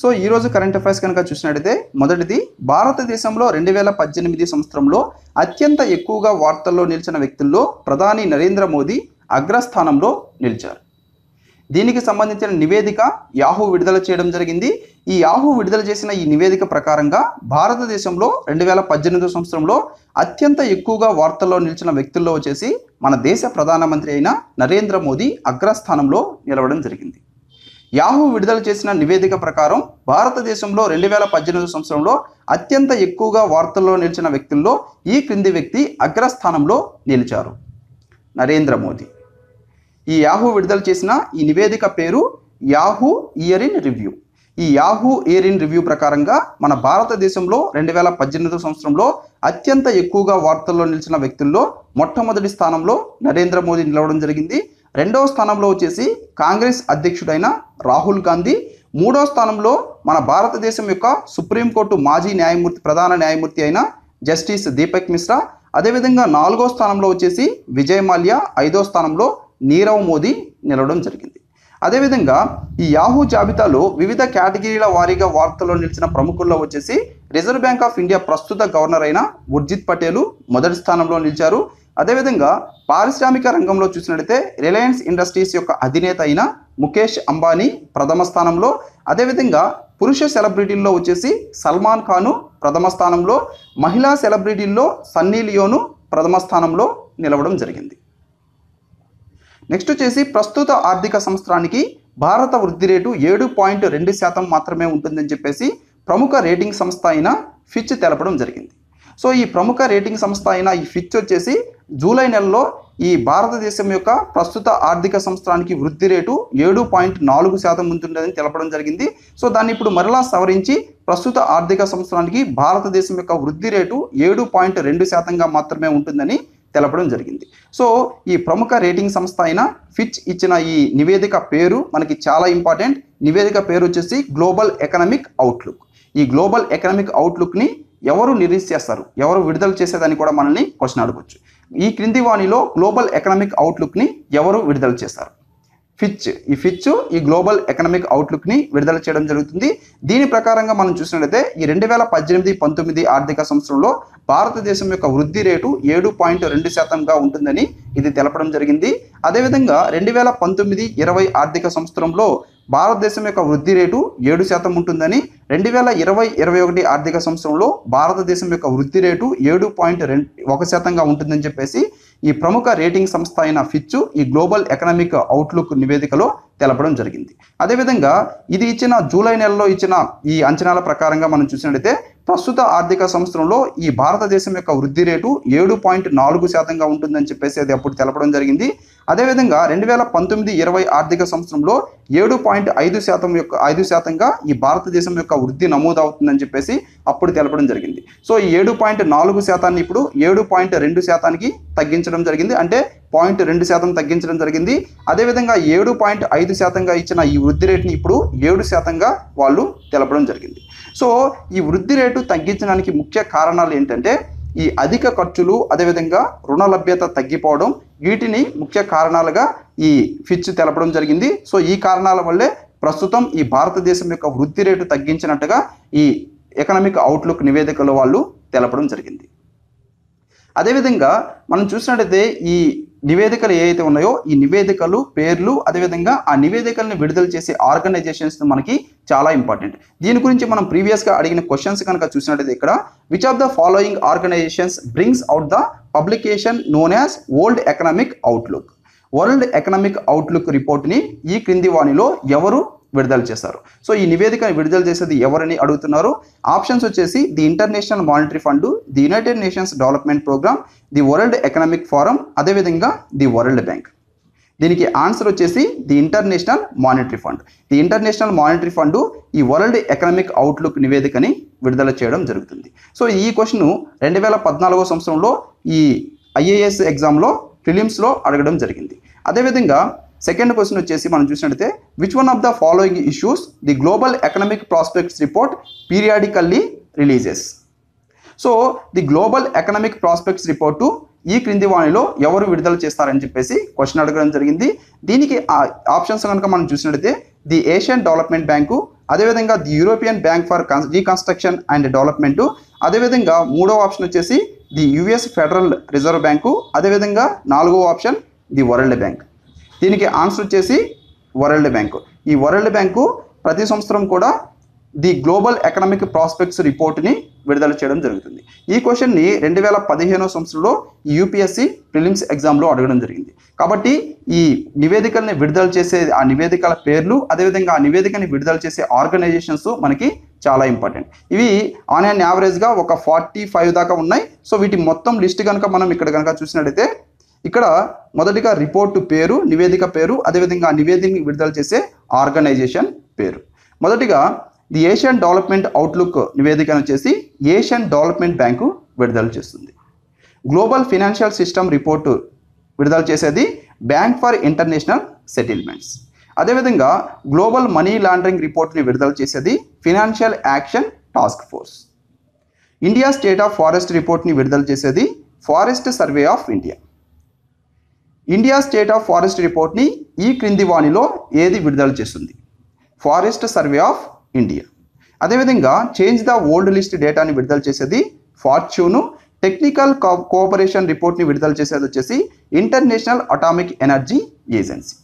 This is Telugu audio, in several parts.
సో ఈ రోజు కరెంట్ అఫైర్స్ కనుక చూసినట్లయితే మొదటిది భారతదేశంలో 2018 సంవత్సరంలో అత్యంత ఎక్కువగా వార్తల్లో నిలిచిన వ్యక్తుల్లో ప్రధాని నరేంద్ర మోదీ అగ్రస్థానంలో నిలిచారు. దీనికి సంబంధించిన నివేదిక యాహూ విడుదల చేయడం జరిగింది. ఈ యాహూ విడుదల చేసిన ఈ నివేదిక ప్రకారంగా భారతదేశంలో 2018 సంవత్సరంలో అత్యంత ఎక్కువగా వార్తల్లో నిలిచిన వ్యక్తుల్లో వచ్చేసి మన దేశ ప్రధానమంత్రి అయిన నరేంద్ర మోదీ అగ్రస్థానంలో నిలవడం జరిగింది. యాహూ విడుదల చేసిన నివేదిక ప్రకారం భారతదేశంలో 2018 సంవత్సరంలో అత్యంత ఎక్కువగా వార్తల్లో నిలిచిన వ్యక్తుల్లో ఈ క్రింది వ్యక్తి అగ్రస్థానంలో నిలిచారు: నరేంద్ర మోదీ. ఈ యాహూ విడుదల చేసిన ఈ నివేదిక పేరు యాహూ ఇయర్ ఇన్ రివ్యూ. ఈ యాహూ ఇయర్ ఇన్ రివ్యూ ప్రకారంగా మన భారతదేశంలో 2018 సంవత్సరంలో అత్యంత ఎక్కువగా వార్తల్లో నిలిచిన వ్యక్తుల్లో మొట్టమొదటి స్థానంలో నరేంద్ర మోదీ నిలవడం జరిగింది. రెండవ స్థానంలో వచ్చేసి కాంగ్రెస్ అధ్యక్షుడైన రాహుల్ గాంధీ. మూడో స్థానంలో మన భారతదేశం యొక్క సుప్రీంకోర్టు మాజీ న్యాయమూర్తి ప్రధాన న్యాయమూర్తి అయిన జస్టిస్ దీపక్ మిశ్రా. అదేవిధంగా నాలుగో స్థానంలో వచ్చేసి విజయ్ మాల్యా. ఐదో స్థానంలో నీరవ్ మోదీ నిలవడం జరిగింది. అదేవిధంగా ఈ యాహూ జాబితాలో వివిధ కేటగిరీల వారీగా వార్తల్లో నిలిచిన ప్రముఖుల్లో వచ్చేసి రిజర్వ్ బ్యాంక్ ఆఫ్ ఇండియా ప్రస్తుత గవర్నర్ అయిన ఉర్జిత్ పటేలు మొదటి స్థానంలో నిలిచారు. అదేవిధంగా పారిశ్రామిక రంగంలో చూసినట్లయితే రిలయన్స్ ఇండస్ట్రీస్ యొక్క అధినేత అయిన ముఖేష్ అంబానీ ప్రథమ స్థానంలో. అదేవిధంగా పురుష సెలబ్రిటీల్లో వచ్చేసి సల్మాన్ ఖాను ప్రథమ స్థానంలో, మహిళా సెలబ్రిటీల్లో సన్నీ లియోను ప్రథమ స్థానంలో నిలవడం జరిగింది. నెక్స్ట్ వచ్చేసి ప్రస్తుత ఆర్థిక సంవత్సరానికి భారత వృద్ధి రేటు 7.2% మాత్రమే ఉంటుందని చెప్పేసి ప్రముఖ రేటింగ్ సంస్థ అయిన ఫిచ్ తెలపడం జరిగింది. సో ఈ ప్రముఖ రేటింగ్ సంస్థ అయిన ఈ ఫిచ్ వచ్చేసి జూలై నెలలో ఈ భారతదేశం యొక్క ప్రస్తుత ఆర్థిక సంవత్సరానికి వృద్ధి రేటు 7.4% ఉంటుందని తెలపడం జరిగింది. సో దాన్ని ఇప్పుడు మరలా సవరించి ప్రస్తుత ఆర్థిక సంవత్సరానికి భారతదేశం యొక్క వృద్ధి రేటు 7.2%గా మాత్రమే ఉంటుందని తెలపడం జరిగింది. సో ఈ ప్రముఖ రేటింగ్ సంస్థ అయిన ఫిచ్ ఇచ్చిన ఈ నివేదిక పేరు మనకి చాలా ఇంపార్టెంట్. నివేదిక పేరు వచ్చేసి గ్లోబల్ ఎకనామిక్ అవుట్లుక్. ఈ గ్లోబల్ ఎకనామిక్ అవుట్లుక్ని ఎవరు రిలీజ్ చేస్తారు, ఎవరు విడుదల చేసేదని కూడా మనల్ని క్వశ్చన్ అడగవచ్చు. ఈ క్రింది వాణిలో గ్లోబల్ ఎకనామిక్ అవుట్లుక్ని ఎవరు విడుదల చేస్తారు? ఫిచ్ ఈ గ్లోబల్ ఎకనామిక్ అవుట్లుక్ని విడుదల చేయడం జరుగుతుంది. దీని ప్రకారంగా మనం చూసినట్లయితే ఈ 2018-19 ఆర్థిక సంవత్సరంలో భారతదేశం యొక్క వృద్ధి రేటు 7.2%గా ఉంటుందని ఇది తెలపడం జరిగింది. అదేవిధంగా 2019-20 ఆర్థిక సంవత్సరంలో భారతదేశం యొక్క వృద్ధి రేటు 7% ఉంటుందని, 2020-21 ఆర్థిక సంవత్సరంలో భారతదేశం యొక్క వృద్ధి రేటు 7.1%గా ఉంటుందని చెప్పేసి ఈ ప్రముఖ రేటింగ్ సంస్థ అయిన ఫిచ్ ఈ గ్లోబల్ ఎకనామిక్ అవుట్లుక్ నివేదికలో తెలపడం జరిగింది. అదేవిధంగా ఇది ఇచ్చిన జూలై నెలలో ఇచ్చిన ఈ అంచనాల ప్రకారంగా మనం చూసినట్లయితే ప్రస్తుత ఆర్థిక సంవత్సరంలో ఈ భారతదేశం యొక్క వృద్ధి రేటు 7.4%గా ఉంటుందని చెప్పేసి అది అప్పుడు తెలపడం జరిగింది. అదేవిధంగా 2019-20 ఆర్థిక సంవత్సరంలో 7.5%గా ఈ భారతదేశం యొక్క వృద్ధి నమోదవుతుందని చెప్పేసి అప్పుడు తెలపడం జరిగింది. సో ఈ 7.4% ఇప్పుడు 7.2% తగ్గించడం జరిగింది, అంటే 0.2% తగ్గించడం జరిగింది. అదేవిధంగా 7.5%గా ఇచ్చిన ఈ వృద్ధి రేటుని ఇప్పుడు 7%గా వాళ్ళు తెలపడం జరిగింది. సో ఈ వృద్ధి రేటు తగ్గించడానికి ముఖ్య కారణాలు ఏంటంటే ఈ అధిక ఖర్చులు, అదేవిధంగా రుణ లభ్యత తగ్గిపోవడం, వీటిని ముఖ్య కారణాలుగా ఈ ఫిచ్ తెలపడం జరిగింది. సో ఈ కారణాల వల్లే ప్రస్తుతం ఈ భారతదేశం యొక్క వృద్ధి రేటు తగ్గించినట్టుగా ఈ ఎకనామిక్ అవుట్లుక్ నివేదికలో వాళ్ళు తెలపడం జరిగింది. అదేవిధంగా మనం చూసినట్టయితే ఈ నివేదికలు ఏవైతే ఉన్నాయో ఈ నివేదికలు పేర్లు, అదేవిధంగా ఆ నివేదికలను విడుదల చేసే ఆర్గనైజేషన్స్ మనకి చాలా ఇంపార్టెంట్. దీని గురించి మనం ప్రీవియస్గా అడిగిన క్వశ్చన్స్ కనుక చూసినట్టయితే ఇక్కడ which of the following organisations brings out the publication known as world economic outlook. World economic outlook రిపోర్ట్ని ఈ క్రింది వాణిలో ఎవరు విడుదల చేశారు? సో ఈ నివేదికను విడుదల చేసేది ఎవరని అడుగుతున్నారు. ఆప్షన్స్ వచ్చేసి the international monetary fund, the United nations development programme, the world economic forum, అదేవిధంగా ది వరల్డ్ బ్యాంక్. దీనికి ఆన్సర్ వచ్చేసి the international monetary fund. The international monetary fund ఈ వరల్డ్ ఎకనామిక్ అవుట్లుక్ నివేదికని విడుదల చేయడం జరుగుతుంది. సో ఈ క్వశ్చన్ 2014 సంవత్సరంలో ఈ IAS ఎగ్జామ్లో ఫిలిమ్స్లో అడగడం జరిగింది. అదేవిధంగా సెకండ్ క్వశ్చన్ వచ్చేసి మనం చూసినట్లయితే which one of the following issues the global economic prospects report periodically releases. So the global economic prospects report ఈ క్రింది వాణిలో ఎవరు విడుదల చేస్తారని చెప్పేసి క్వశ్చన్ అడగడం జరిగింది. దీనికి ఆప్షన్స్ కనుక మనం చూసినట్లయితే ది ఏషియన్ డెవలప్మెంట్ బ్యాంకు, అదేవిధంగా the European bank for reconstruction and development, అదేవిధంగా మూడవ ఆప్షన్ వచ్చేసి the US federal reserve bank, అదేవిధంగా నాలుగవ ఆప్షన్ ది వరల్డ్ బ్యాంక్. దీనికి ఆన్సర్ వచ్చేసి వరల్డ్ బ్యాంకు. ఈ వరల్డ్ బ్యాంకు ప్రతి సంవత్సరం కూడా ది గ్లోబల్ ఎకనామిక్ ప్రాస్పెక్ట్స్ రిపోర్ట్ని విడుదల చేయడం జరుగుతుంది. ఈ క్వశ్చన్ని 2015 సంవత్సరంలో యూపీఎస్సి ప్రిలిమ్స్ ఎగ్జామ్లో అడగడం జరిగింది. కాబట్టి ఈ నివేదికల్ని విడుదల చేసే ఆ నివేదికల పేర్లు, అదేవిధంగా ఆ నివేదికని విడుదల చేసే ఆర్గనైజేషన్స్ మనకి చాలా ఇంపార్టెంట్. ఇవి ఆన్ అండ్ యావరేజ్గా ఒక 45 దాకా ఉన్నాయి. సో వీటి మొత్తం లిస్ట్ కనుక మనం ఇక్కడ కనుక చూసినట్టయితే, ఇక్కడ మొదటిగా రిపోర్టు పేరు, నివేదిక పేరు, అదేవిధంగా ఆ నివేదికని విడుదల చేసే ఆర్గనైజేషన్ పేరు. మొదటిగా ది ఏషియన్ డెవలప్మెంట్ అవుట్లుక్ నివేదికను వచ్చేసి ఏషియన్ డెవలప్మెంట్ బ్యాంకు విడుదల చేస్తుంది. గ్లోబల్ ఫైనాన్షియల్ సిస్టమ్ రిపోర్టు విడుదల చేసేది బ్యాంక్ ఫర్ ఇంటర్నేషనల్ సెటిల్మెంట్స్. అదేవిధంగా గ్లోబల్ మనీ లాండరింగ్ రిపోర్ట్ని విడుదల చేసేది financial action task force. India state of forest రిపోర్ట్ని విడుదల చేసేది forest survey of India. India state of forest రిపోర్ట్ని ఈ క్రింది వాణిలో ఏది విడుదల చేస్తుంది? Forest survey of India. అదేవిధంగా చేంజ్ ద ఓల్డ్ లిస్ట్ డేటాని విడుదల చేసేది ఫార్చ్యూను. టెక్నికల్ కోఆపరేషన్ రిపోర్ట్ని విడుదల చేసేది వచ్చేసి international atomic energy agency.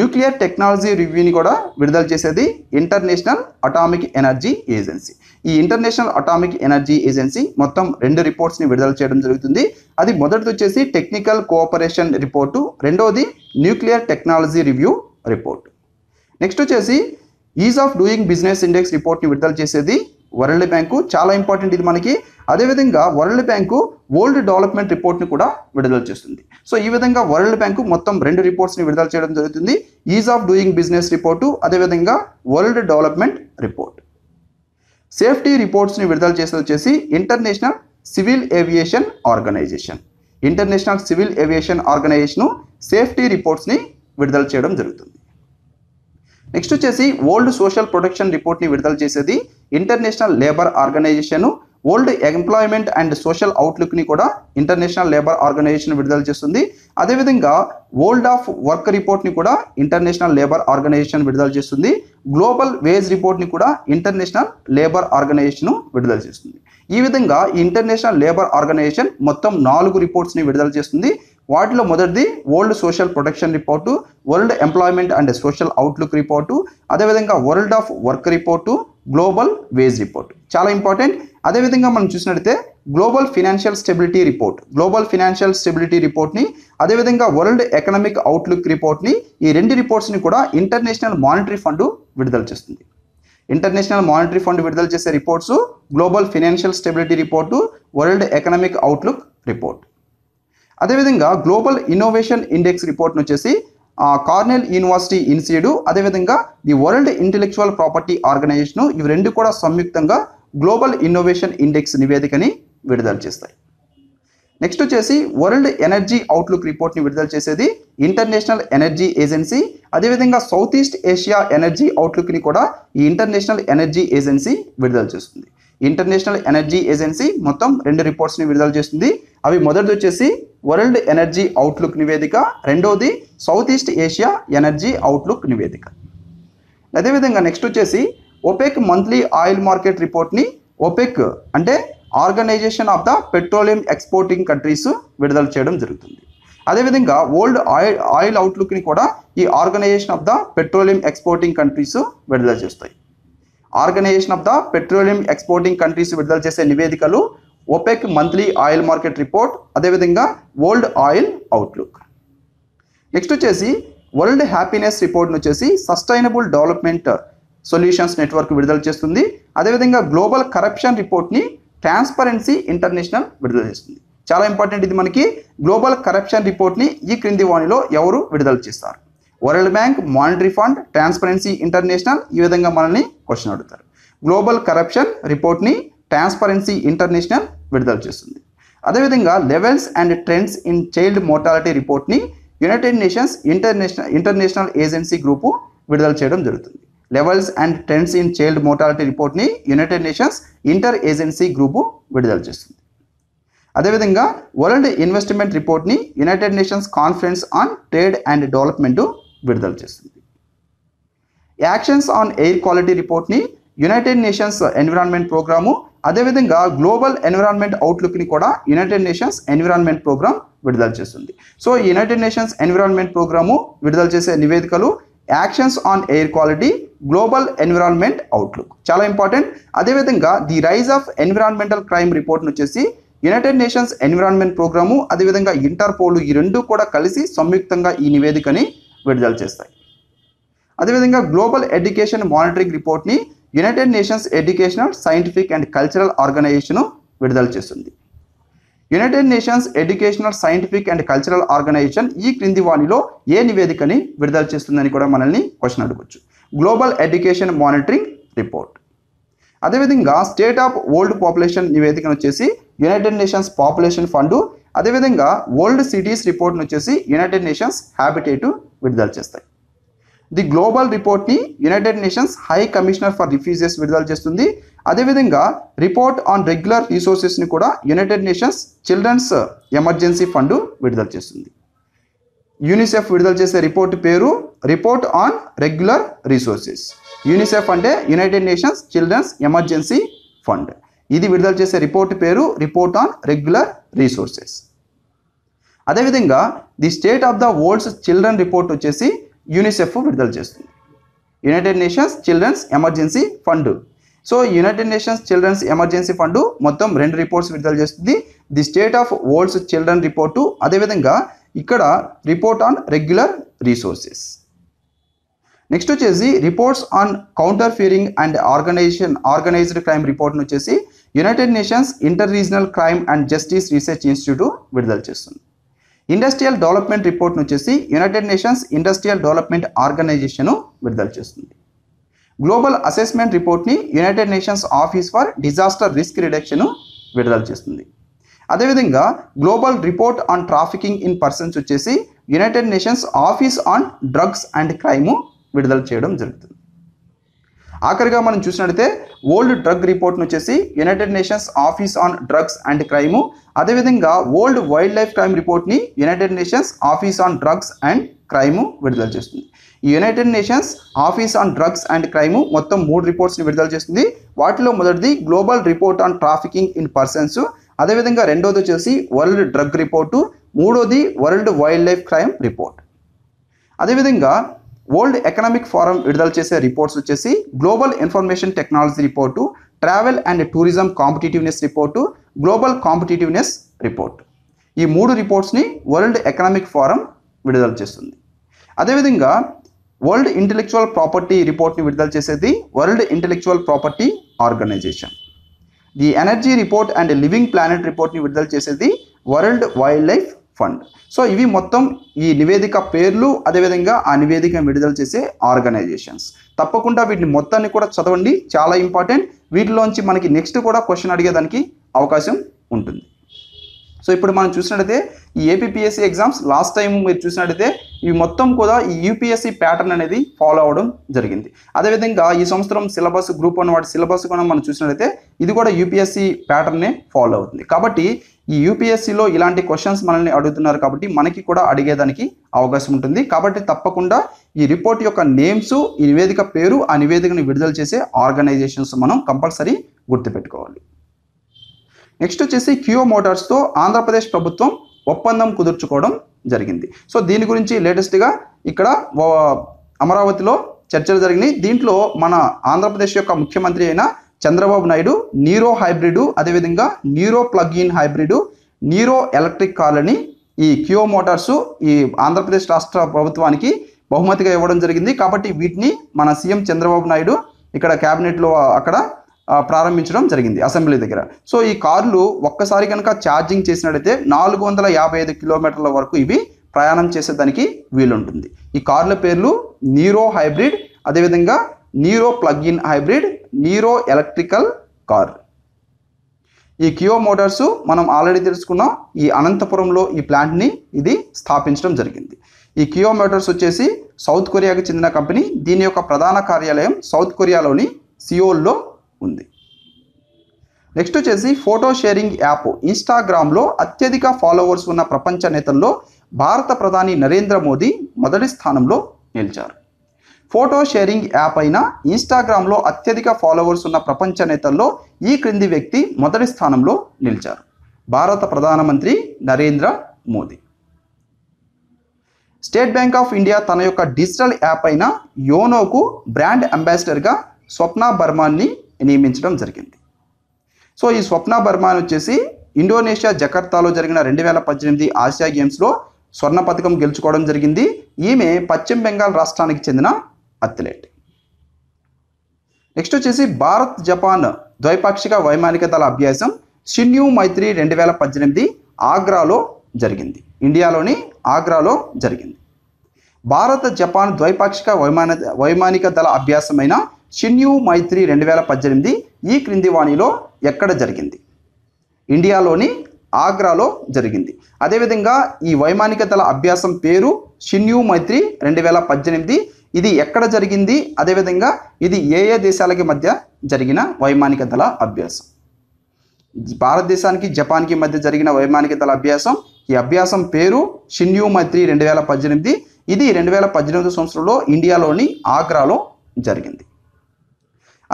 Nuclear technology రివ్యూని కూడా విడుదల చేసేది ఇంటర్నేషనల్ అటామిక్ ఎనర్జీ ఏజెన్సీ. ఈ ఇంటర్నేషనల్ అటామిక్ ఎనర్జీ ఏజెన్సీ మొత్తం 2 రిపోర్ట్స్ని విడుదల చేయడం జరుగుతుంది. అది మొదటిది వచ్చేసి టెక్నికల్ కోఆపరేషన్ రిపోర్టు, రెండవది nuclear technology review report. Next వచ్చేసి ease of doing business index రిపోర్ట్ని విడుదల చేసేది వరల్డ్ బ్యాంకు. చాలా ఇంపార్టెంట్ ఇది మనకి. అదేవిధంగా వరల్డ్ బ్యాంకు వరల్డ్ డెవలప్మెంట్ రిపోర్ట్ని కూడా విడుదల చేస్తుంది. సో ఈ విధంగా వరల్డ్ బ్యాంకు మొత్తం 2 రిపోర్ట్స్ని విడుదల చేయడం జరుగుతుంది. Ease of doing business report, అదేవిధంగా వరల్డ్ డెవలప్మెంట్ రిపోర్ట్. సేఫ్టీ రిపోర్ట్స్ని విడుదల చేసేది వచ్చేసి international civil aviation organisation. International civil aviation organisation safety రిపోర్ట్స్ని విడుదల చేయడం జరుగుతుంది. నెక్స్ట్ వచ్చేసి వరల్డ్ సోషల్ ప్రొటెక్షన్ రిపోర్ట్ని విడుదల చేసేది international labour organisation. World employment and social అవుట్లుక్ని కూడా ఇంటర్నేషనల్ లేబర్ ఆర్గనైజేషన్ విడుదల చేస్తుంది. అదేవిధంగా వరల్డ్ ఆఫ్ వర్క్ రిపోర్ట్ని కూడా ఇంటర్నేషనల్ లేబర్ ఆర్గనైజేషన్ విడుదల చేస్తుంది. గ్లోబల్ వేజ్ రిపోర్ట్ని కూడా ఇంటర్నేషనల్ లేబర్ ఆర్గనైజేషన్ విడుదల చేస్తుంది. ఈ విధంగా ఇంటర్నేషనల్ లేబర్ ఆర్గనైజేషన్ మొత్తం 4 రిపోర్ట్స్ని విడుదల చేస్తుంది. వాటిలో మొదటిది world social protection report, world employment and social outlook report, అదేవిధంగా world of work report, global veg report చాలా ఇంపార్టెంట్. అదేవిధంగా మనం చూసినట్లయితే global financial stability report, global financial stability రిపోర్ట్ని, అదేవిధంగా వరల్డ్ ఎకనామిక్ అవుట్లుక్ రిపోర్ట్ని, ఈ 2 రిపోర్ట్స్ని కూడా ఇంటర్నేషనల్ మానిటరీ ఫండ్ విడుదల చేస్తుంది. ఇంటర్నేషనల్ మానిటరీ ఫండ్ విడుదల చేసే reports global financial stability report, world economic outlook report. అదేవిధంగా గ్లోబల్ ఇన్నోవేషన్ ఇండెక్స్ రిపోర్ట్ను వచ్చేసి కార్నెల్ యూనివర్సిటీ ఇన్స్టిట్యూట్, అదేవిధంగా the world intellectual property organisation, ఇవి 2 కూడా సంయుక్తంగా గ్లోబల్ ఇన్నోవేషన్ ఇండెక్స్ నివేదికని విడుదల చేస్తాయి. నెక్స్ట్ వచ్చేసి వరల్డ్ ఎనర్జీ అవుట్లుక్ రిపోర్ట్ని విడుదల చేసేది ఇంటర్నేషనల్ ఎనర్జీ ఏజెన్సీ. అదేవిధంగా సౌత్ ఈస్ట్ ఏషియా ఎనర్జీ అవుట్లుక్ని కూడా ఈ ఇంటర్నేషనల్ ఎనర్జీ ఏజెన్సీ విడుదల చేస్తుంది. ఇంటర్నేషనల్ ఎనర్జీ ఏజెన్సీ మొత్తం 2 రిపోర్ట్స్ని విడుదల చేస్తుంది. అవి మొదటిది వచ్చేసి వరల్డ్ ఎనర్జీ అవుట్లుక్ నివేదిక, రెండోది south east Asia energy outlook నివేదిక. అదేవిధంగా నెక్స్ట్ వచ్చేసి ఓపెక్ మంత్లీ ఆయిల్ మార్కెట్ రిపోర్ట్ని ఓపెక్ అంటే organisation of the petroleum exporting countries విడుదల చేయడం జరుగుతుంది. అదేవిధంగా వరల్డ్ ఆయిల్ అవుట్లుక్ని కూడా ఈ organisation of the petroleum exporting countries విడుదల చేస్తాయి. Organisation of the petroleum exporting countries విడుదల చేసే నివేదికలు OPEC monthly oil market report, అదేవిధంగా వరల్డ్ ఆయిల్ అవుట్లుక్. నెక్స్ట్ వచ్చేసి వరల్డ్ హ్యాపీనెస్ రిపోర్ట్ని వచ్చేసి సస్టైనబుల్ డెవలప్మెంట్ సొల్యూషన్స్ నెట్వర్క్ విడుదల చేస్తుంది. అదేవిధంగా గ్లోబల్ కరప్షన్ రిపోర్ట్ని ట్రాన్స్పరెన్సీ ఇంటర్నేషనల్ విడుదల చేస్తుంది. చాలా ఇంపార్టెంట్ ఇది మనకి. గ్లోబల్ కరప్షన్ రిపోర్ట్ని ఈ క్రింది వాణిలో ఎవరు విడుదల చేస్తారు? World bank, monetary fund, transparency international. ఈ విధంగా మనల్ని క్వశ్చన్ అడుగుతారు. గ్లోబల్ కరప్షన్ రిపోర్ట్ని ట్రాన్స్పరెన్సీ ఇంటర్నేషనల్ విడుదల చేస్తుంది. అదేవిధంగా levels and trends in child mortality రిపోర్ట్ని United nations international agency group విడుదల చేయడం జరుగుతుంది. Levels and trends in child mortality రిపోర్ట్ని United nations inter agency group విడుదల చేస్తుంది. అదేవిధంగా వరల్డ్ ఇన్వెస్ట్మెంట్ రిపోర్ట్ని United nations conference on trade and development విడుదల చేస్తుంది. యాక్షన్స్ ఆన్ ఎయిర్ క్వాలిటీ రిపోర్ట్ని యునైటెడ్ నేషన్స్ ఎన్విరాన్మెంట్ ప్రోగ్రాము, అదేవిధంగా గ్లోబల్ ఎన్విరాన్మెంట్ అవుట్లుక్ని కూడా యునైటెడ్ నేషన్స్ ఎన్విరాన్మెంట్ ప్రోగ్రామ్ విడుదల చేస్తుంది. So United nations environment programme విడుదల చేసే నివేదికలు actions on air quality, global environment outlook చాలా ఇంపార్టెంట్. అదేవిధంగా the rise of environmental crime రిపోర్ట్ను వచ్చేసి యునైటెడ్ నేషన్స్ ఎన్విరాన్మెంట్ ప్రోగ్రాము, అదేవిధంగా ఇంటర్పోల్ ఈ రెండు కూడా కలిసి సంయుక్తంగా ఈ నివేదికని విడుదల చేస్తాయి. అదేవిధంగా గ్లోబల్ ఎడ్యుకేషన్ మానిటరింగ్ రిపోర్ట్ని United nations educational, scientific and cultural organisation విడుదల చేస్తుంది. United nations educational, scientific and cultural organisation ఈ క్రింది వాణిలో ఏ నివేదికని విడుదల చేస్తుందని కూడా మనల్ని క్వశ్చన్ అడగవచ్చు. Global education monitoring report. అదేవిధంగా స్టేట్ ఆఫ్ వరల్డ్ పాపులేషన్ నివేదికను వచ్చేసి యునైటెడ్ నేషన్స్ పాపులేషన్ ఫండు, అదేవిధంగా వరల్డ్ సిటీస్ రిపోర్ట్ను వచ్చేసి యునైటెడ్ నేషన్స్ హ్యాబిటేటు విడుదల చేస్తాయి. ది గ్లోబల్ రిపోర్ట్ని United nations high commissioner for refugees విడుదల చేస్తుంది. అదేవిధంగా రిపోర్ట్ ఆన్ రెగ్యులర్ రిసోర్సెస్ని కూడా United nations children's emergency fund విడుదల చేస్తుంది. యూనిసెఫ్ విడుదల చేసే రిపోర్ట్ పేరు report on regular resources. UNICEF అంటే United nations children's emergency fund. ఇది విడుదల చేసే రిపోర్ట్ పేరు రిపోర్ట్ ఆన్ రెగ్యులర్ రీసోర్సెస్. అదేవిధంగా the state of the world's children report వచ్చేసి యూనిసెఫ్ విడుదల చేస్తుంది. United nations children's emergency fund. So United nations children's emergency fund మొత్తం రెండు రిపోర్ట్స్ విడుదల చేస్తుంది. The state of world's children report, అదేవిధంగా ఇక్కడ report on regular resources. Next వచ్చేసి reports on counterfeiting and organised crime రిపోర్ట్ను వచ్చేసి United nations inter regional crime and justice research institute విడుదల చేస్తుంది. ఇండస్ట్రియల్ డెవలప్మెంట్ రిపోర్ట్ను వచ్చేసి United nations industrial development organisation విడుదల చేస్తుంది. గ్లోబల్ అసెస్మెంట్ రిపోర్ట్ని United nations office for disaster risk రిడక్షను విడుదల చేస్తుంది. అదేవిధంగా global report on trafficking in persons వచ్చేసి United nations office on drugs and crime విడుదల చేయడం జరుగుతుంది. ఆఖరిగా మనం చూసినట్లయితే వరల్డ్ డ్రగ్ రిపోర్ట్ను వచ్చేసి United nations office on drugs and crime, అదేవిధంగా వరల్డ్ వైల్డ్ లైఫ్ క్రైమ్ రిపోర్ట్ని United nations office on drugs and crime విడుదల చేస్తుంది. ఈ United nations office on drugs and crime మొత్తం 3 రిపోర్ట్స్ని విడుదల చేస్తుంది. వాటిలో మొదటిది global report on trafficking in persons, అదేవిధంగా రెండోది వచ్చేసి వరల్డ్ డ్రగ్ రిపోర్టు, మూడోది world wild life crime report. అదేవిధంగా వరల్డ్ ఎకనామిక్ ఫోరం విడుదల చేసే రిపోర్ట్స్ వచ్చేసి global information technology report, travel and tourism competitiveness report, global competitiveness report. ఈ 3 రిపోర్ట్స్ని వరల్డ్ ఎకనామిక్ ఫోరం విడుదల చేస్తుంది. అదేవిధంగా వరల్డ్ ఇంటెలెక్చువల్ ప్రాపర్టీ రిపోర్ట్ని విడుదల చేసేది world intellectual property organisation. The energy report and living planet రిపోర్ట్ని విడుదల చేసేది world wild life fund. So ఇవి మొత్తం ఈ నివేదిక పేర్లు, అదేవిధంగా ఆ నివేదికను విడుదల చేసే ఆర్గనైజేషన్స్. తప్పకుండా వీటిని మొత్తాన్ని కూడా చదవండి, చాలా ఇంపార్టెంట్. వీటిలోంచి మనకి నెక్స్ట్ కూడా క్వశ్చన్ అడిగేదానికి అవకాశం ఉంటుంది. సో ఇప్పుడు మనం చూసినట్లయితే ఈ ఏపీఎస్సీ ఎగ్జామ్స్ లాస్ట్ టైం మీరు చూసినట్లయితే ఇవి మొత్తం కూడా ఈ యూపీఎస్సీ ప్యాటర్న్ అనేది ఫాలో అవ్వడం జరిగింది. అదేవిధంగా ఈ సంవత్సరం సిలబస్ గ్రూప్ వన్ వాటి సిలబస్ కూడా మనం చూసినట్లయితే ఇది కూడా యూపీఎస్సీ ప్యాటర్నే ఫాలో అవుతుంది. కాబట్టి ఈ యూపీఎస్సీలో ఇలాంటి క్వశ్చన్స్ మనల్ని అడుగుతున్నారు కాబట్టి మనకి కూడా అడిగేదానికి అవకాశం ఉంటుంది. కాబట్టి తప్పకుండా ఈ రిపోర్ట్ యొక్క నేమ్స్, ఈ నివేదిక పేరు, ఆ నివేదికను విడుదల చేసే ఆర్గనైజేషన్స్ మనం కంపల్సరీ గుర్తుపెట్టుకోవాలి. నెక్స్ట్ వచ్చేసి క్యూ మోటార్స్తో ఆంధ్రప్రదేశ్ ప్రభుత్వం ఒప్పందం కుదుర్చుకోవడం జరిగింది. సో దీని గురించి లేటెస్ట్గా ఇక్కడ అమరావతిలో చర్చలు జరిగినాయి. దీంట్లో మన ఆంధ్రప్రదేశ్ యొక్క ముఖ్యమంత్రి అయిన చంద్రబాబు నాయుడు నీరో హైబ్రిడు, అదేవిధంగా Niro plug in hybrid, Niro electric కార్లని ఈ క్యూ మోటార్స్ ఈ ఆంధ్రప్రదేశ్ రాష్ట్ర ప్రభుత్వానికి బహుమతిగా ఇవ్వడం జరిగింది. కాబట్టి వీటిని మన సీఎం చంద్రబాబు నాయుడు ఇక్కడ క్యాబినెట్లో అక్కడ ప్రారంభించడం జరిగింది అసెంబ్లీ దగ్గర. సో ఈ కార్లు ఒక్కసారి కనుక ఛార్జింగ్ చేసినట్లయితే 455 కిలోమీటర్ల వరకు ఇవి ప్రయాణం చేసేదానికి వీలుంటుంది. ఈ కార్ల పేర్లు నీరో హైబ్రిడ్, అదేవిధంగా Niro plug in hybrid, Niro electrical car. ఈ కియో మోటార్స్ మనం ఆల్రెడీ తెలుసుకున్నాం, ఈ అనంతపురంలో ఈ ప్లాంట్ని ఇది స్థాపించడం జరిగింది. ఈ కియో మోటార్స్ వచ్చేసి సౌత్ కొరియాకి చెందిన కంపెనీ. దీని యొక్క ప్రధాన కార్యాలయం సౌత్ కొరియాలోని సియోల్లో ఉంది. నెక్స్ట్ వచ్చేసి ఫోటో షేరింగ్ యాప్ ఇన్స్టాగ్రామ్లో అత్యధిక ఫాలోవర్స్ ఉన్న ప్రపంచ నేతల్లో భారత ప్రధాని నరేంద్ర మోదీ మొదటి స్థానంలో నిలిచారు. ఫోటో షేరింగ్ యాప్ అయిన ఇన్స్టాగ్రామ్లో అత్యధిక ఫాలోవర్స్ ఉన్న ప్రపంచ నేతల్లో ఈ క్రింది వ్యక్తి మొదటి స్థానంలో నిలిచారు. భారత ప్రధానమంత్రి Narendra Modi. State bank of India తన యొక్క డిజిటల్ యాప్ అయిన యోనోకు బ్రాండ్ అంబాసిడర్గా స్వప్న బర్మాన్ని నియమించడం జరిగింది. సో ఈ స్వప్న బర్మాన్ వచ్చేసి ఇండోనేషియా జకర్తాలో జరిగిన 2018 ఆసియా గేమ్స్లో స్వర్ణ పథకం గెలుచుకోవడం జరిగింది. ఈమె పశ్చిమ బెంగాల్ రాష్ట్రానికి చెందిన అథ్లెట్. నెక్స్ట్ వచ్చేసి భారత్ జపాన్ ద్వైపాక్షిక వైమానిక దళ అభ్యాసం షిన్యూ మైత్రి 2018 ఆగ్రాలో జరిగింది. ఇండియాలోని ఆగ్రాలో జరిగింది. భారత జపాన్ ద్వైపాక్షిక వైమానిక దళ అభ్యాసమైన షిన్యూ మైత్రి 2018 ఈ క్రింది వాణిలో ఎక్కడ జరిగింది? ఇండియాలోని ఆగ్రాలో జరిగింది. అదేవిధంగా ఈ వైమానిక దళ అభ్యాసం పేరు షిన్యూ మైత్రి 2018. ఇది ఎక్కడ జరిగింది? అదేవిధంగా ఇది ఏ దేశాలకి మధ్య జరిగిన వైమానిక దళ అభ్యాసం? భారతదేశానికి జపాన్కి మధ్య జరిగిన వైమానిక దళ అభ్యాసం, ఈ అభ్యాసం పేరు షిన్యూ మైత్రి 2018. ఇది 2018 సంవత్సరంలో ఇండియాలోని ఆగ్రాలో జరిగింది.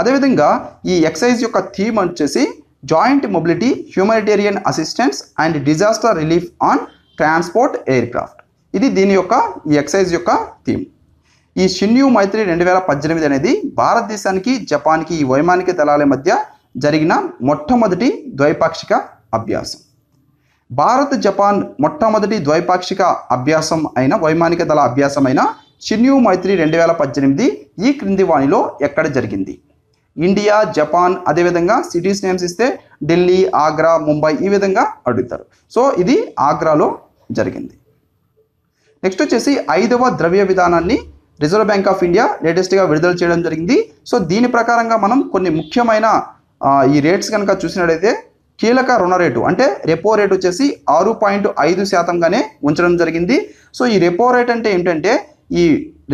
అదేవిధంగా ఈ ఎక్సైజ్ యొక్క థీమ్ వచ్చేసి joint mobility, humanitarian assistance and disaster relief on transport aircraft. ఇది దీని యొక్క ఈ ఎక్సైజ్ యొక్క థీమ్. ఈ షిన్యూ మైత్రి 2018 అనేది భారతదేశానికి జపాన్కి ఈ వైమానిక దళాల మధ్య జరిగిన మొట్టమొదటి ద్వైపాక్షిక అభ్యాసం. భారత్ జపాన్ మొట్టమొదటి ద్వైపాక్షిక అభ్యాసం అయిన వైమానిక దళ అభ్యాసమైన షిన్యూ మైత్రి 2018 ఈ క్రింది వాణిలో ఎక్కడ జరిగింది? ఇండియా, జపాన్, అదేవిధంగా సిటీస్ నేమ్స్ ఇస్తే ఢిల్లీ, ఆగ్రా, ముంబై ఈ విధంగా అడుగుతారు. సో ఇది ఆగ్రాలో జరిగింది. నెక్స్ట్ వచ్చేసి 5వ ద్రవ్య విధానాన్ని రిజర్వ్ బ్యాంక్ ఆఫ్ ఇండియా లేటెస్ట్గా విడుదల చేయడం జరిగింది. సో దీని ప్రకారంగా మనం కొన్ని ముఖ్యమైన ఈ రేట్స్ కనుక చూసినట్లయితే కీలక రుణ రేటు అంటే రెపో రేట్ వచ్చేసి 6.5%గానే ఉంచడం జరిగింది. సో ఈ రెపో రేట్ అంటే ఏంటంటే ఈ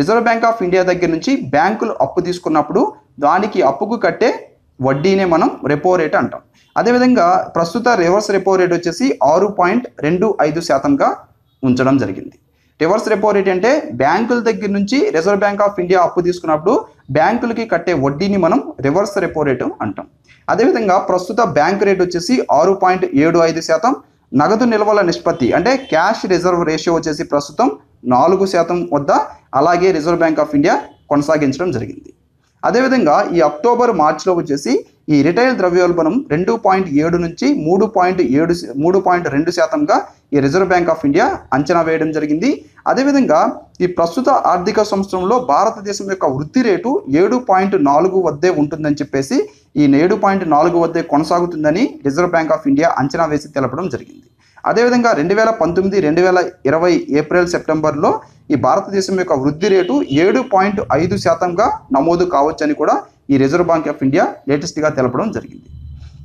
రిజర్వ్ బ్యాంక్ ఆఫ్ ఇండియా దగ్గర నుంచి బ్యాంకులు అప్పు తీసుకున్నప్పుడు దానికి అప్పుకు కట్టే వడ్డీనే మనం రెపో రేట్ అంటాం. అదేవిధంగా ప్రస్తుత రివర్స్ రెపో రేట్ వచ్చేసి 6.25%గా ఉంచడం జరిగింది. రివర్స్ రెపో రేట్ అంటే బ్యాంకుల దగ్గర నుంచి రిజర్వ్ బ్యాంక్ ఆఫ్ ఇండియా అప్పు తీసుకున్నప్పుడు బ్యాంకులకి కట్టే వడ్డీని మనం రివర్స్ రెపో రేటు అంటాం. అదేవిధంగా ప్రస్తుత బ్యాంక్ రేట్ వచ్చేసి 6.75%. నగదు నిల్వల నిష్పత్తి అంటే క్యాష్ రిజర్వ్ రేషియో వచ్చేసి ప్రస్తుతం 4% వద్ద అలాగే రిజర్వ్ బ్యాంక్ ఆఫ్ ఇండియా కొనసాగించడం జరిగింది. అదేవిధంగా ఈ అక్టోబర్-మార్చిలో వచ్చేసి ఈ రిటైల్ ద్రవ్యోల్బణం 2.7 నుంచి 3.2%గా ఈ రిజర్వ్ బ్యాంక్ ఆఫ్ ఇండియా అంచనా వేయడం జరిగింది. అదేవిధంగా ఈ ప్రస్తుత ఆర్థిక సంవత్సరంలో భారతదేశం యొక్క వృద్ధి రేటు 7.4 వద్దే ఉంటుందని చెప్పేసి ఈ 7.4 వద్దే కొనసాగుతుందని రిజర్వ్ బ్యాంక్ ఆఫ్ ఇండియా అంచనా వేసి తెలపడం జరిగింది. అదేవిధంగా 2019-2020 ఏప్రిల్-సెప్టెంబర్లో ఈ భారతదేశం యొక్క వృద్ధి రేటు 7.5%గా నమోదు కావచ్చని కూడా ఈ రిజర్వ్ బ్యాంక్ ఆఫ్ ఇండియా లేటెస్ట్గా తెలపడం జరిగింది.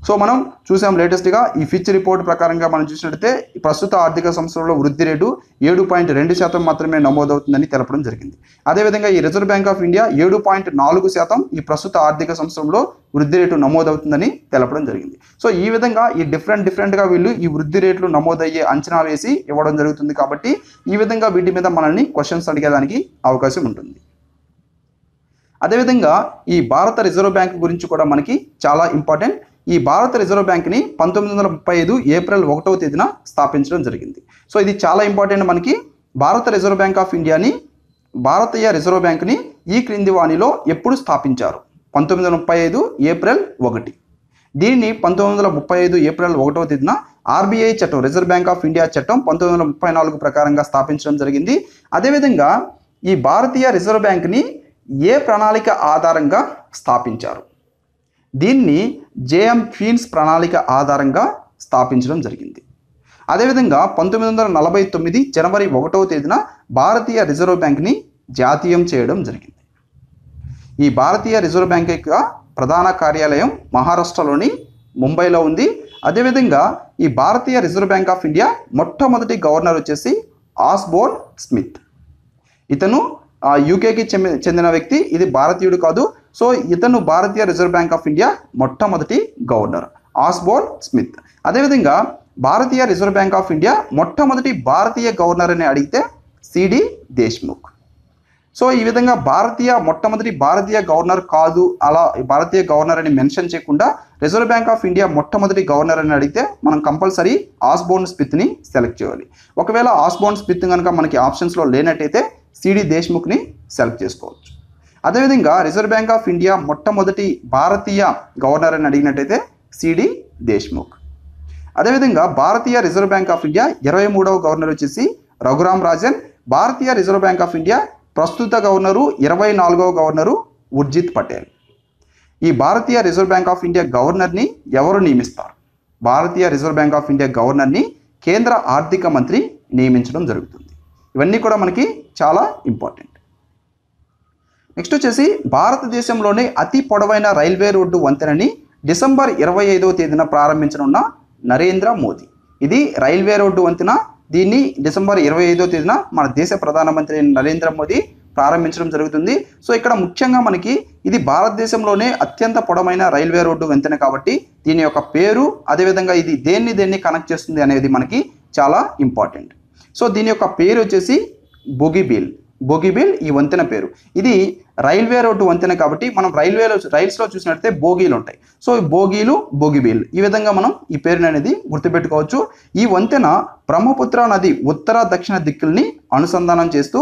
సో మనం చూసాం లేటెస్ట్గా ఈ ఫిచ్ రిపోర్ట్ ప్రకారంగా మనం చూసినట్లయితే ప్రస్తుత ఆర్థిక సంవత్సరంలో వృద్ధి రేటు 7.2% మాత్రమే నమోదవుతుందని తెలపడం జరిగింది. అదేవిధంగా ఈ రిజర్వ్ బ్యాంక్ ఆఫ్ ఇండియా 7.4% ఈ ప్రస్తుత ఆర్థిక సంవత్సరంలో వృద్ధి రేటు నమోదవుతుందని తెలపడం జరిగింది. సో ఈ విధంగా ఈ డిఫరెంట్గా వీళ్ళు ఈ వృద్ధి రేట్లు నమోదయ్యే అంచనా వేసి ఇవ్వడం జరుగుతుంది. కాబట్టి ఈ విధంగా వీటి మీద మనల్ని క్వశ్చన్స్ అడిగేదానికి అవకాశం ఉంటుంది. అదేవిధంగా ఈ భారత రిజర్వ్ బ్యాంక్ గురించి కూడా మనకి చాలా ఇంపార్టెంట్. ఈ భారత రిజర్వ్ బ్యాంక్ని 1935 ఏప్రిల్ 1వ తేదీన స్థాపించడం జరిగింది. సో ఇది చాలా ఇంపార్టెంట్ మనకి. భారత రిజర్వ్ బ్యాంక్ ఆఫ్ ఇండియాని భారతీయ రిజర్వ్ బ్యాంక్ని ఈ క్రింది వాణిలో ఎప్పుడు స్థాపించారు? 1935 ఏప్రిల్ 1. దీన్ని 1935 ఏప్రిల్ 1వ తేదీన ఆర్బీఐ చట్టం, రిజర్వ్ బ్యాంక్ ఆఫ్ ఇండియా చట్టం 1934 ప్రకారంగా స్థాపించడం జరిగింది. అదేవిధంగా ఈ భారతీయ రిజర్వ్ బ్యాంక్ని ఏ ప్రణాళిక ఆధారంగా స్థాపించారు? దీన్ని జేఎం క్వీన్స్ ప్రణాళిక ఆధారంగా స్థాపించడం జరిగింది. అదేవిధంగా 1949 జనవరి 1వ తేదీన భారతీయ రిజర్వ్ బ్యాంక్ని జాతీయం చేయడం జరిగింది. ఈ భారతీయ రిజర్వ్ బ్యాంక్ యొక్క ప్రధాన కార్యాలయం మహారాష్ట్రలోని ముంబైలో ఉంది. అదేవిధంగా ఈ భారతీయ రిజర్వ్ బ్యాంక్ ఆఫ్ ఇండియా మొట్టమొదటి గవర్నర్ వచ్చేసి ఆస్బోర్న్ స్మిత్. ఇతను యూకేకి చెందిన వ్యక్తి, ఇది భారతీయుడు కాదు. సో ఇతను భారతీయ రిజర్వ్ బ్యాంక్ ఆఫ్ ఇండియా మొట్టమొదటి గవర్నర్ ఆస్బోర్న్ స్మిత్. అదేవిధంగా భారతీయ రిజర్వ్ బ్యాంక్ ఆఫ్ ఇండియా మొట్టమొదటి భారతీయ గవర్నర్ అని అడిగితే సిడి దేశ్ముఖ్. సో ఈ విధంగా భారతీయ మొట్టమొదటి భారతీయ గవర్నర్ కాదు, అలా భారతీయ గవర్నర్ అని మెన్షన్ చేయకుండా రిజర్వ్ బ్యాంక్ ఆఫ్ ఇండియా మొట్టమొదటి గవర్నర్ అని అడిగితే మనం కంపల్సరీ ఆస్బోర్న్ స్మిత్ని సెలెక్ట్ చేయాలి. ఒకవేళ ఆస్బోర్న్ స్మిత్ కనుక మనకి ఆప్షన్స్లో లేనట్టయితే సిడి దేశ్ముఖ్ని సెలెక్ట్ చేసుకోవచ్చు. అదేవిధంగా రిజర్వ్ బ్యాంక్ ఆఫ్ ఇండియా మొట్టమొదటి భారతీయ గవర్నర్ అని అడిగినట్టయితే సిడి దేశ్ముఖ్. అదేవిధంగా భారతీయ రిజర్వ్ బ్యాంక్ ఆఫ్ ఇండియా 23వ గవర్నర్ వచ్చేసి రఘురామ్ రాజన్. భారతీయ రిజర్వ్ బ్యాంక్ ఆఫ్ ఇండియా ప్రస్తుత గవర్నరు 24వ గవర్నరు ఉర్జిత్ పటేల్. ఈ భారతీయ రిజర్వ్ బ్యాంక్ ఆఫ్ ఇండియా గవర్నర్ని ఎవరు నియమిస్తారు? భారతీయ రిజర్వ్ బ్యాంక్ ఆఫ్ ఇండియా గవర్నర్ని కేంద్ర ఆర్థిక మంత్రి నియమించడం జరుగుతుంది. ఇవన్నీ కూడా మనకి చాలా ఇంపార్టెంట్. నెక్స్ట్ వచ్చేసి భారతదేశంలోనే అతి పొడవైన రైల్వే రోడ్డు వంతెనని డిసెంబర్ 25వ తేదీన ప్రారంభించనున్న నరేంద్ర మోదీ. ఇది రైల్వే రోడ్డు వంతెన. దీన్ని డిసెంబర్ 25వ తేదీన మన దేశ ప్రధానమంత్రి నరేంద్ర మోదీ ప్రారంభించడం జరుగుతుంది. సో ఇక్కడ ముఖ్యంగా మనకి ఇది భారతదేశంలోనే అత్యంత పొడవైన రైల్వే రోడ్డు వంతెన కాబట్టి దీని యొక్క పేరు, అదేవిధంగా ఇది దేన్ని కనెక్ట్ చేస్తుంది అనేది మనకి చాలా ఇంపార్టెంట్. సో దీని యొక్క పేరు వచ్చేసి బోగిబీల్. బోగిబీల్ ఈ వంతెన పేరు. ఇది రైల్వే రోడ్డు వంతెన కాబట్టి మనం రైల్స్లో చూసినట్లయితే బోగీలు ఉంటాయి. సో ఈ బోగీలు బోగిబీల్ ఈ విధంగా మనం ఈ పేరుని అనేది గుర్తుపెట్టుకోవచ్చు. ఈ వంతెన బ్రహ్మపుత్ర నది ఉత్తర దక్షిణ దిక్కుల్ని అనుసంధానం చేస్తూ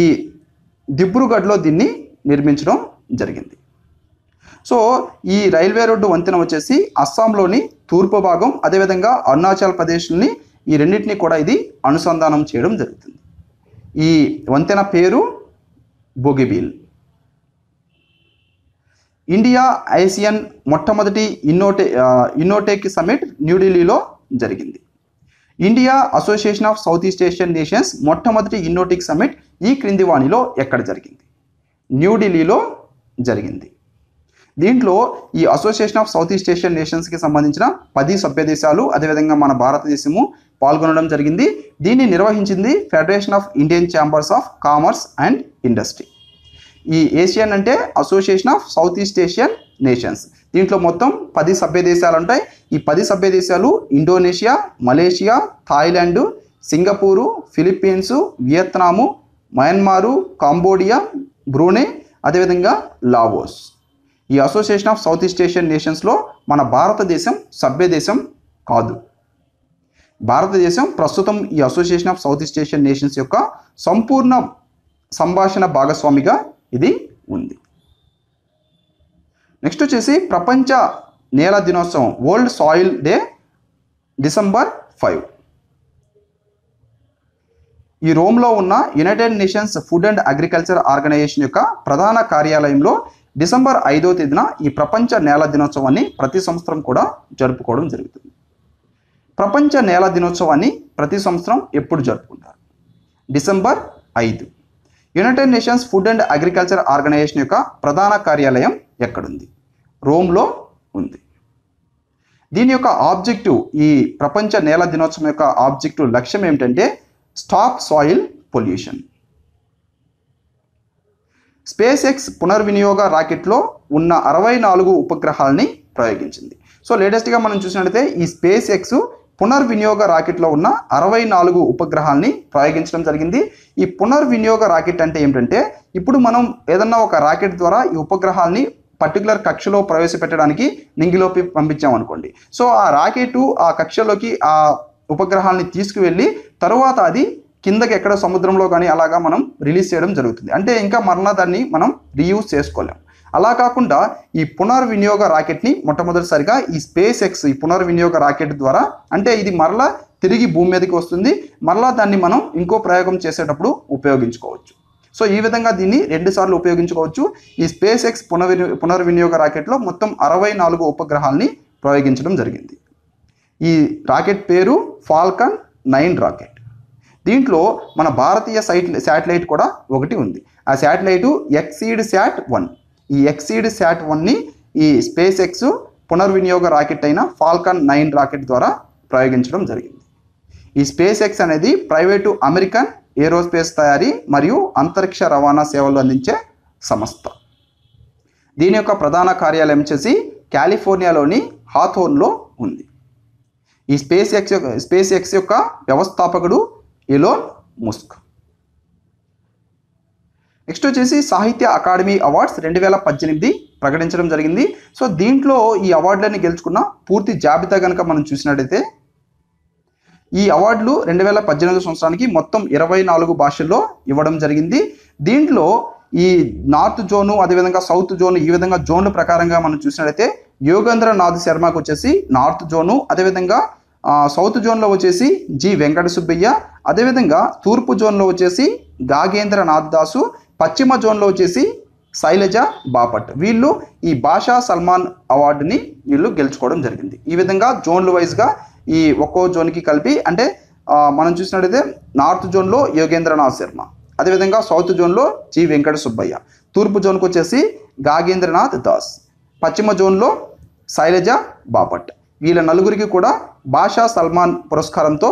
ఈ దిబ్రూగఢ్లో దీన్ని నిర్మించడం జరిగింది. సో ఈ రైల్వే రోడ్డు వంతెన వచ్చేసి అస్సాంలోని తూర్పు భాగం, అదేవిధంగా అరుణాచల్ ప్రదేశ్ని ఈ రెండింటినీ కూడా ఇది అనుసంధానం చేయడం జరుగుతుంది. ఈ వంతెన పేరు బోగిబీల్. ఇండియా ఆసియన్ మొట్టమొదటి ఇన్నోటెక్ సమిట్ న్యూఢిల్లీలో జరిగింది. India association of south east Asian nations మొట్టమొదటి ఇన్నోటెక్ సమిట్ ఈ క్రింది వాణిలో ఎక్కడ జరిగింది? న్యూఢిల్లీలో జరిగింది. దీంట్లో ఈ association of south east Asian నేషన్స్కి సంబంధించిన 10 సభ్య దేశాలు, అదేవిధంగా మన భారతదేశము పాల్గొనడం జరిగింది. దీన్ని నిర్వహించింది federation of Indian chambers of commerce and industry. ఈ ఏషియన్ అంటే association of south east Asian nations. దీంట్లో మొత్తం 10 సభ్య దేశాలు ఉంటాయి. ఈ 10 సభ్య దేశాలు Indonesia, Malaysia, Thailand, Singapore, Philippines, Vietnam, Myanmar, Cambodia, Brunei, అదేవిధంగా లావోస్. ఈ association of south east Asian నేషన్స్లో మన భారతదేశం సభ్యదేశం కాదు. భారతదేశం ప్రస్తుతం ఈ association of south east Asian nations యొక్క సంపూర్ణ సంభాషణ భాగస్వామిగా ఇది ఉంది. నెక్స్ట్ వచ్చేసి ప్రపంచ నేల దినోత్సవం వరల్డ్ సాయిల్ డే డిసెంబర్ 5 ఈ రోమ్లో ఉన్న United nations food and agriculture organisation యొక్క ప్రధాన కార్యాలయంలో డిసెంబర్ 5వ తేదీన ఈ ప్రపంచ నేల దినోత్సవాన్ని ప్రతి సంవత్సరం కూడా జరుపుకోవడం జరుగుతుంది. ప్రపంచ నేల దినోత్సవాన్ని ప్రతి సంవత్సరం ఎప్పుడు జరుపుకుంటారు? December 5. United nations food and agriculture organisation యొక్క ప్రధాన కార్యాలయం ఎక్కడుంది? రోమ్లో ఉంది. దీని యొక్క ఆబ్జెక్టివ్, ఈ ప్రపంచ నేల దినోత్సవం యొక్క ఆబ్జెక్టివ్ లక్ష్యం ఏమిటంటే stop soil pollution. Space X పునర్వినియోగ రాకెట్లో ఉన్న 64 ఉపగ్రహాలని ప్రయోగించింది. సో లేటెస్ట్గా మనం చూసినట్లయితే ఈ స్పేస్ ఎక్స్ పునర్వినియోగ రాకెట్లో ఉన్న 64 ఉపగ్రహాలని ప్రయోగించడం జరిగింది. ఈ పునర్వినియోగ రాకెట్ అంటే ఏమిటంటే ఇప్పుడు మనం ఏదన్నా ఒక రాకెట్ ద్వారా ఈ ఉపగ్రహాలని పర్టికులర్ కక్షలో ప్రవేశపెట్టడానికి నింగిలోకి పంపించామనుకోండి. సో ఆ రాకెట్ ఆ కక్షలోకి ఆ ఉపగ్రహాలని తీసుకువెళ్ళి తర్వాత అది కిందకి ఎక్కడ సముద్రంలో కానీ అలాగా మనం రిలీజ్ చేయడం జరుగుతుంది. అంటే ఇంకా మరలా దాన్ని మనం రీయూజ్ చేసుకోలేము. అలా కాకుండా ఈ పునర్వినియోగ రాకెట్ని మొట్టమొదటిసారిగా ఈ స్పేస్ ఎక్స్ ఈ పునర్వినియోగ రాకెట్ ద్వారా, అంటే ఇది మరలా తిరిగి భూమి మీదకి వస్తుంది, మరలా దాన్ని మనం ఇంకో ప్రయోగం చేసేటప్పుడు ఉపయోగించుకోవచ్చు. సో ఈ విధంగా దీన్ని 2 సార్లు ఉపయోగించుకోవచ్చు. ఈ స్పేస్ ఎక్స్ పునర్వినియోగ రాకెట్లో మొత్తం 64 ఉపగ్రహాలని ప్రయోగించడం జరిగింది. ఈ రాకెట్ పేరు ఫాల్కన్ 9 రాకెట్. దీంట్లో మన భారతీయ శాటిలైట్ కూడా ఒకటి ఉంది. ఆ శాటిలైటు ఎక్సీడ్ శాట్ 1. ఈ ఎక్సీడ్ శాట్ 1ని ఈ స్పేస్ ఎక్స్ పునర్వినియోగ రాకెట్ అయిన ఫాల్కన్ 9 రాకెట్ ద్వారా ప్రయోగించడం జరిగింది. ఈ స్పేస్ ఎక్స్ అనేది ప్రైవేటు అమెరికన్ ఏరోస్పేస్ తయారీ మరియు అంతరిక్ష రవాణా సేవలు అందించే సంస్థ. దీని యొక్క ప్రధాన కార్యాలయం వచ్చేసి కాలిఫోర్నియాలోని హాథోర్న్లో ఉంది. ఈ స్పేస్ ఎక్స్ యొక్క వ్యవస్థాపకుడు ఎలోన్ ముస్క్. నెక్స్ట్ వచ్చేసి సాహిత్య అకాడమీ అవార్డ్స్ 2018 ప్రకటించడం జరిగింది. సో దీంట్లో ఈ అవార్డులని గెలుచుకున్న పూర్తి జాబితా కనుక మనం చూసినట్లయితే ఈ అవార్డులు 2018 సంవత్సరానికి మొత్తం 24 భాషల్లో ఇవ్వడం జరిగింది. దీంట్లో ఈ నార్త్ జోను అదేవిధంగా సౌత్ జోన్ ఈ విధంగా జోన్ల ప్రకారంగా మనం చూసినట్లయితే యోగేంద్ర నాథ్ శర్మకు వచ్చేసి నార్త్ జోను, అదేవిధంగా సౌత్ జోన్లో వచ్చేసి జి వెంకట సుబ్బయ్య, అదేవిధంగా తూర్పు జోన్లో వచ్చేసి గాగేంద్ర నాథ్ దాసు, పశ్చిమ జోన్లో వచ్చేసి శైలజ బాపట్. వీళ్ళు ఈ బాషా సల్మాన్ అవార్డుని వీళ్ళు గెలుచుకోవడం జరిగింది. ఈ విధంగా జోన్లు వైజ్గా ఈ ఒక్కో జోన్కి కలిపి అంటే మనం చూసినట్లయితే నార్త్ జోన్లో యోగేంద్రనాథ్ శర్మ, అదేవిధంగా సౌత్ జోన్లో జి వెంకట సుబ్బయ్య, తూర్పు జోన్కి వచ్చేసి గాగేంద్రనాథ్ దాస్, పశ్చిమ జోన్లో శైలజ బాపట్. వీళ్ళ నలుగురికి కూడా బాషా సల్మాన్ పురస్కారంతో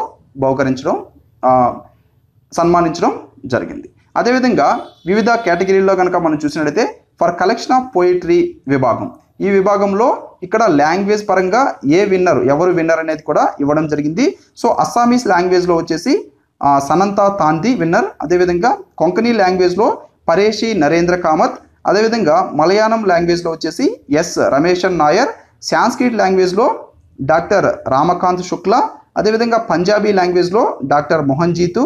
సన్మానించడం జరిగింది. అదేవిధంగా వివిధ కేటగిరీల్లో కనుక మనం చూసినట్లయితే ఫర్ కలెక్షన్ ఆఫ్ పోయిట్రీ విభాగం, ఈ విభాగంలో ఇక్కడ లాంగ్వేజ్ పరంగా ఎవరు విన్నర్ అనేది కూడా ఇవ్వడం జరిగింది. సో అస్సామీస్ లాంగ్వేజ్లో వచ్చేసి సనంతా తాంది విన్నర్, అదేవిధంగా కొంకణి లాంగ్వేజ్లో పరేషి నరేంద్ర కామత్, అదేవిధంగా మలయాళం లాంగ్వేజ్లో వచ్చేసి ఎస్ రమేషన్ నాయర్, సాంస్క్రిట్ లాంగ్వేజ్లో డాక్టర్ రామకాంత్ శుక్లా, అదేవిధంగా పంజాబీ లాంగ్వేజ్లో డాక్టర్ మోహన్ జీతు,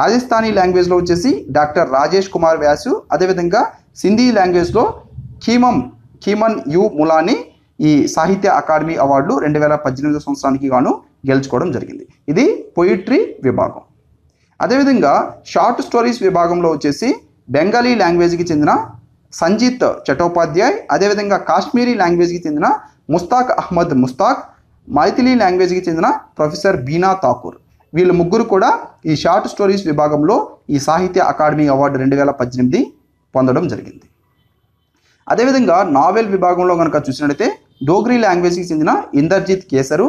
రాజస్థానీ లాంగ్వేజ్లో వచ్చేసి డాక్టర్ రాజేష్ కుమార్ వ్యాసు, అదేవిధంగా సింధీ లాంగ్వేజ్లో ఖీమన్ యు ములాని ఈ సాహిత్య అకాడమీ అవార్డులు 2018 సంవత్సరానికి గాను గెలుచుకోవడం జరిగింది. ఇది పొయిట్రీ విభాగం. అదేవిధంగా షార్ట్ స్టోరీస్ విభాగంలో వచ్చేసి బెంగాలీ లాంగ్వేజ్కి చెందిన సంజీత్ చటోపాధ్యాయ్, అదేవిధంగా కాశ్మీరీ లాంగ్వేజ్కి చెందిన ముస్తాక్ అహ్మద్ ముస్తాక్, మైథిలీ లాంగ్వేజ్కి చెందిన ప్రొఫెసర్ బీనా ఠాకూర్. వీళ్ళు ముగ్గురు కూడా ఈ షార్ట్ స్టోరీస్ విభాగంలో ఈ సాహిత్య అకాడమీ అవార్డు 2018 పొందడం జరిగింది. అదేవిధంగా నావెల్ విభాగంలో కనుక చూసినట్లయితే డోగ్రీ లాంగ్వేజ్కి చెందిన ఇందర్జిత్ కేసరు,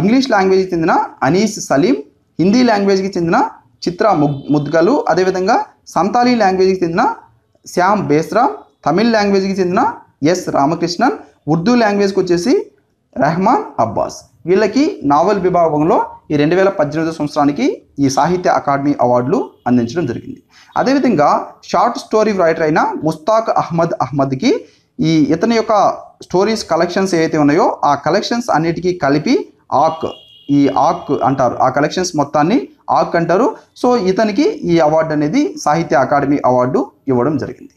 ఇంగ్లీష్ లాంగ్వేజ్కి చెందిన అనీస్ సలీం, హిందీ లాంగ్వేజ్కి చెందిన చిత్ర ముద్గలు, అదేవిధంగా సంతాలీ లాంగ్వేజ్కి చెందిన శ్యామ్ బేస్రా, తమిళ్ లాంగ్వేజ్కి చెందిన ఎస్ రామకృష్ణన్, ఉర్దూ లాంగ్వేజ్కి వచ్చేసి రెహమాన్ అబ్బాస్. వీళ్ళకి నావెల్ విభాగంలో ఈ 2018 సంవత్సరానికి ఈ సాహిత్య అకాడమీ అవార్డులు అందించడం జరిగింది. అదేవిధంగా షార్ట్ స్టోరీ రైటర్ అయిన ముస్తాక్ అహ్మద్కి ఈ ఇతని యొక్క స్టోరీస్ కలెక్షన్స్ ఏవైతే ఉన్నాయో ఆ కలెక్షన్స్ అన్నిటికీ కలిపి ఆక్ అంటారు, ఆ కలెక్షన్స్ మొత్తాన్ని ఆక్ అంటారు. సో ఇతనికి ఈ అవార్డు అనేది సాహిత్య అకాడమీ అవార్డు ఇవ్వడం జరిగింది.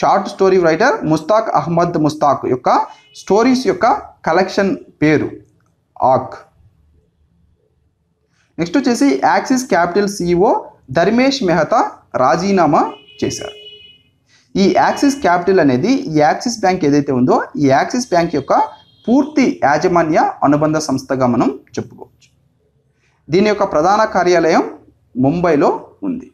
Short story writer Mushtaq Ahmed Mushtaq యొక్క స్టోరీస్ యొక్క కలెక్షన్ పేరు ఆక్. నెక్స్ట్ వచ్చేసి Axis capital CEO Dharmesh Mehta రాజీనామా చేశారు. ఈ యాక్సిస్ క్యాపిటల్ అనేది ఈ యాక్సిస్ బ్యాంక్ ఏదైతే ఉందో ఈ యాక్సిస్ బ్యాంక్ యొక్క పూర్తి యాజమాన్య అనుబంధ సంస్థగా మనం చెప్పుకోవచ్చు. దీని యొక్క ప్రధాన కార్యాలయం ముంబైలో ఉంది.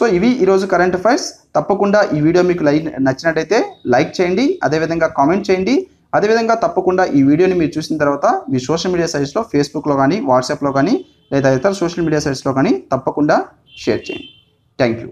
సో ఇవి ఈరోజు కరెంట్ అఫైర్స్. తప్పకుండా ఈ వీడియో మీకు నచ్చినట్టయితే లైక్ చేయండి, అదేవిధంగా కామెంట్ చేయండి, అదేవిధంగా తప్పకుండా ఈ వీడియోని మీరు చూసిన తర్వాత మీ సోషల్ మీడియా సైట్స్లో ఫేస్బుక్లో కానీ వాట్సాప్లో కానీ లేదా ఇతర సోషల్ మీడియా సైట్స్లో కానీ తప్పకుండా షేర్ చేయండి. Thank you.